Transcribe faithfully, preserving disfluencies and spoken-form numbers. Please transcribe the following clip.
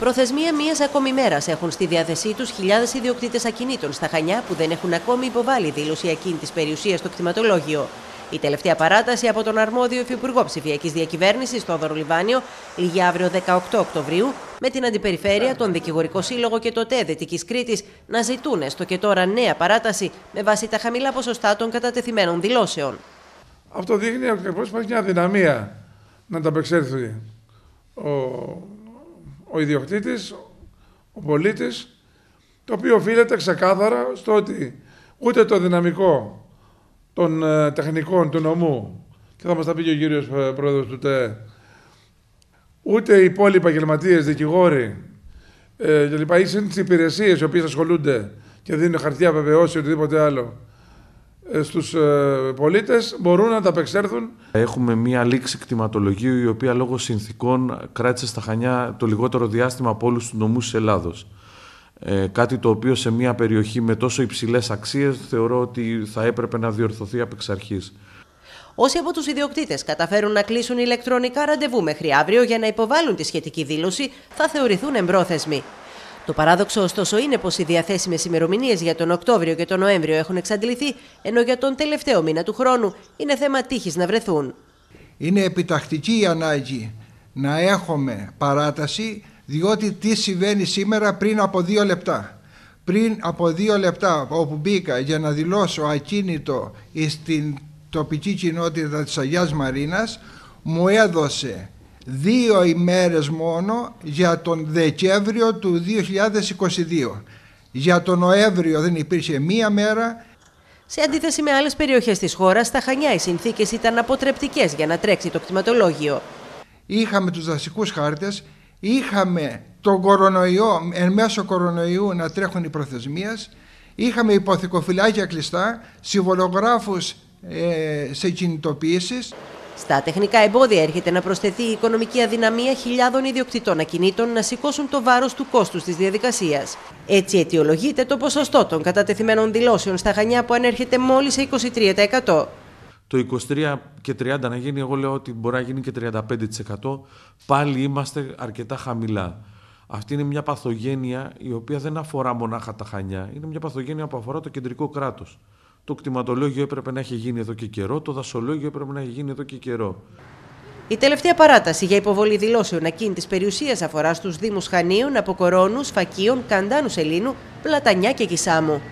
Προθεσμία μίας ακόμη μέρας έχουν στη διάθεσή τους χιλιάδες ιδιοκτήτες ακινήτων στα Χανιά που δεν έχουν ακόμη υποβάλει δήλωση ακίνητης περιουσίας στο κτηματολόγιο. Η τελευταία παράταση από τον αρμόδιο υφυπουργό ψηφιακής διακυβέρνησης, Θόδωρο Λιβάνιο, λήγει αύριο δεκαοκτώ Οκτωβρίου, με την Αντιπεριφέρεια, τον Δικηγορικό Σύλλογο και το ΤΕ Δυτικής Κρήτης να ζητούν έστω και τώρα νέα παράταση με βάση τα χαμηλά ποσοστά των κατατεθειμένων δηλώσεων. Αυτό δείχνει ότι υπάρχει μια αδυναμία να τα απεξέλθει ο, ο ιδιοκτήτης, ο πολίτης, το οποίο οφείλεται ξεκάθαρα στο ότι ούτε το δυναμικό των τεχνικών του νομού, και θα μας τα πει και ο κύριος πρόεδρος του ΤΕ, ούτε οι υπόλοιποι επαγγελματίες, δικηγόροι ε, κλπ. Οι σύντες υπηρεσίες οι οποίες ασχολούνται και δίνουν χαρτιά βεβαιώσει ή οτιδήποτε άλλο ε, στους ε, πολίτες, μπορούν να τα απεξέλθουν. Έχουμε μία λήξη κτηματολογίου η οποία λόγω συνθήκων κράτησε στα Χανιά το λιγότερο διάστημα από όλους τους νομούς της Ελλάδος. Ε, κάτι το οποίο σε μια περιοχή με τόσο υψηλές αξίες θεωρώ ότι θα έπρεπε να διορθωθεί απ' εξ αρχής. Όσοι από τους ιδιοκτήτες καταφέρουν να κλείσουν ηλεκτρονικά ραντεβού μέχρι αύριο για να υποβάλουν τη σχετική δήλωση, θα θεωρηθούν εμπρόθεσμοι. Το παράδοξο ωστόσο είναι πως οι διαθέσιμες ημερομηνίες για τον Οκτώβριο και τον Νοέμβριο έχουν εξαντληθεί, ενώ για τον τελευταίο μήνα του χρόνου είναι θέμα τύχης να βρεθούν. Είναι επιτακτική η ανάγκη να έχουμε παράταση. Διότι τι συμβαίνει σήμερα πριν από δύο λεπτά. Πριν από δύο λεπτά όπου μπήκα για να δηλώσω ακίνητο στην τοπική κοινότητα της Αγιάς Μαρίνας, μου έδωσε δύο ημέρες μόνο για τον Δεκέμβριο του δύο χιλιάδες είκοσι δύο. Για τον Νοέμβριο δεν υπήρχε μία μέρα. Σε αντίθεση με άλλες περιοχές της χώρας, στα Χανιά οι συνθήκες ήταν αποτρεπτικές για να τρέξει το κτηματολόγιο. Είχαμε τους δασικούς χάρτες. Είχαμε τον κορονοϊό, εν μέσω κορονοϊού να τρέχουν οι προθεσμίες, είχαμε υποθηκοφυλάκια κλειστά, συμβολογράφους ε, σε κινητοποιήσεις. Στα τεχνικά εμπόδια έρχεται να προσθεθεί η οικονομική αδυναμία χιλιάδων ιδιοκτητών ακινήτων να σηκώσουν το βάρος του κόστους της διαδικασίας. Έτσι αιτιολογείται το ποσοστό των κατατεθειμένων δηλώσεων στα Χανιά που ανέρχεται μόλις σε είκοσι τρία τοις εκατό. Το είκοσι τρία και τριάντα να γίνει, εγώ λέω ότι μπορεί να γίνει και τριάντα πέντε τοις εκατό, πάλι είμαστε αρκετά χαμηλά. Αυτή είναι μια παθογένεια η οποία δεν αφορά μονάχα τα Χανιά, είναι μια παθογένεια που αφορά το κεντρικό κράτος. Το κτηματολόγιο έπρεπε να έχει γίνει εδώ και καιρό, το δασολόγιο έπρεπε να έχει γίνει εδώ και καιρό. Η τελευταία παράταση για υποβολή δηλώσεων ακίνητης περιουσίας αφορά στους Δήμους Χανίων, Αποκορώνου, Φακίων, Καντάνου Σελήνου, Πλατανιά και Κισάμου.